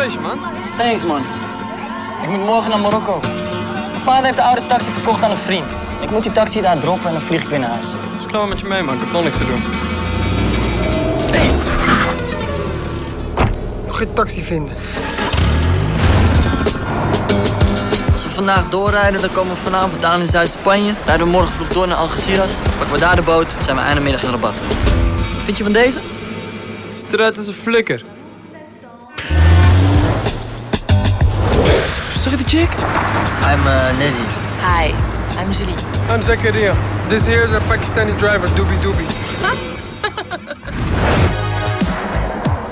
feestje, man. Thanks, man. Ik moet morgen naar Marokko. Mijn vader heeft de oude taxi verkocht aan een vriend. Ik moet die taxi daar droppen en dan vlieg ik weer naar huis. Dus ik ga wel met je mee, man. Ik heb nog niks te doen. Hey. Nog geen taxi vinden. Als we vandaag doorrijden, dan komen we vanavond aan in Zuid-Spanje. Rijden we morgen vroeg door naar Algeciras. Pakken we daar de boot, zijn we eindemiddag in Rabat. Wat vind je van deze? Struit als een flikker. Zag je die chick? I'm Nedy. Hi, I'm Julie. I'm Zakaria. This here is our Pakistani driver, Dooby Dooby.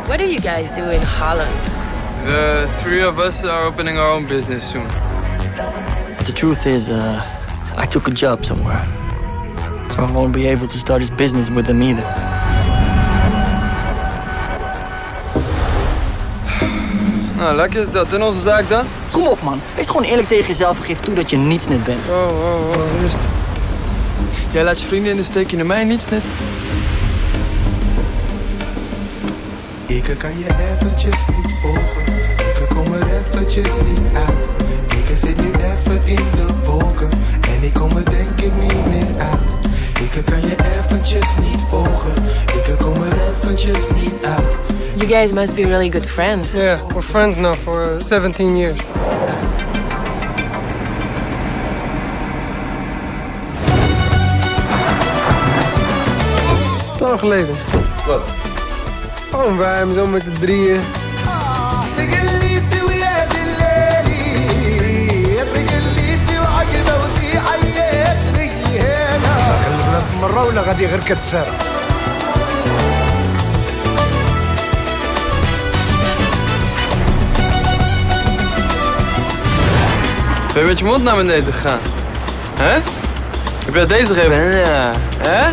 What do you guys do in Holland? The three of us are opening our own business soon. But the truth is, I took a job somewhere. So I won't be able to start this business with them either. Nou, lekker is dat. En onze zaak dan? Kom op, man. Wees gewoon eerlijk tegen jezelf en geef toe dat je niets net bent. Oh, rust. Jij laat je vrienden in de steek, je naar mij niets net. Ik kan je eventjes niet volgen. Ik kom er eventjes niet uit. Ik zit nu even in de wolken. En ik kom er denk ik niet meer uit. Ik kan je eventjes niet volgen. Ik kom er eventjes niet uit. You guys must be really good friends. Yeah, we're friends now for 17 years. Het is lang geleden. Wat? Oh, wij hebben zo met z'n drieën. مرة غادي غير كتسارع Ben je met je mond naar beneden gegaan? Hè? Heb jij deze gegeven? Ja. Hè?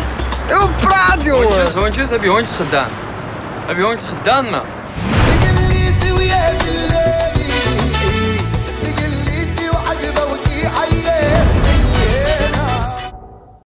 Hoe praat, jongen? Hondjes, heb je hondjes gedaan? Heb je hondjes gedaan, man?